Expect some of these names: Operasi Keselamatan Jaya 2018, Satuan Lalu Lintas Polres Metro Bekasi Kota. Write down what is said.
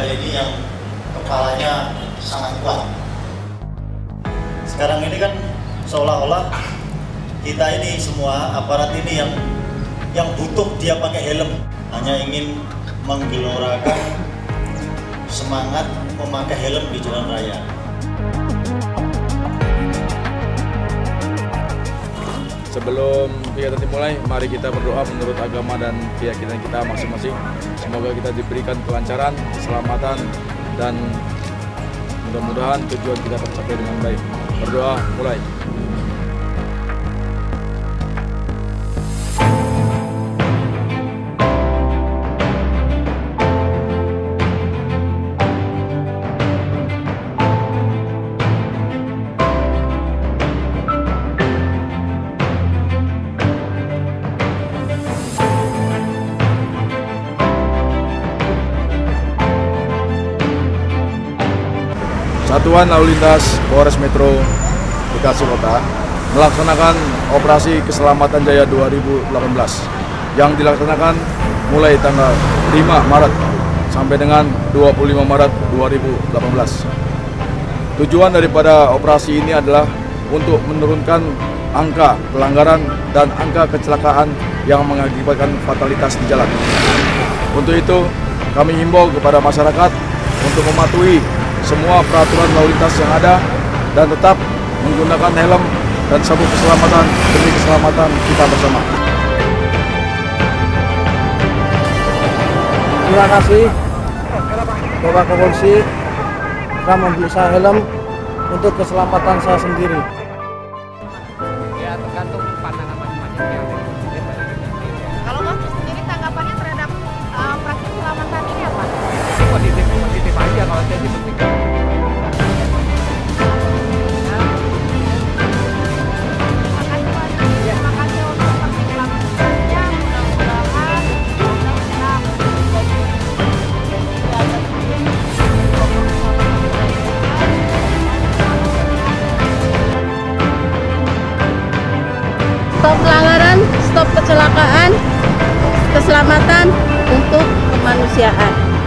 saya ini yang kepalanya sangat kuat. Sekarang ini kan seolah-olah kita ini semua aparat ini yang butuh dia pakai helm, hanya ingin menggelorakan semangat memakai helm di jalan raya. Sebelum kegiatan dimulai, mari kita berdoa menurut agama dan keyakinan kita masing-masing. Semoga kita diberikan kelancaran, keselamatan, dan mudah-mudahan tujuan kita tercapai dengan baik. Berdoa mulai. Satuan Lalu Lintas Polres Metro Bekasi Kota melaksanakan Operasi Keselamatan Jaya 2018 yang dilaksanakan mulai tanggal 5 Maret sampai dengan 25 Maret 2018. Tujuan daripada operasi ini adalah untuk menurunkan angka pelanggaran dan angka kecelakaan yang mengakibatkan fatalitas di jalan. Untuk itu, kami himbau kepada masyarakat untuk mematuhi semua peraturan lalu lintas yang ada dan tetap menggunakan helm dan sabuk keselamatan demi keselamatan kita bersama. Terima kasih Bapak Kapolsek telah membeli saya helm untuk keselamatan saya sendiri. Ya, tergantung pandangan masing-masing. Kalau Mas sendiri tanggapannya terhadap praktik keselamatan ini apa? Positif aja kalau saya sih penting. Stop pelanggaran, stop kecelakaan, keselamatan untuk kemanusiaan.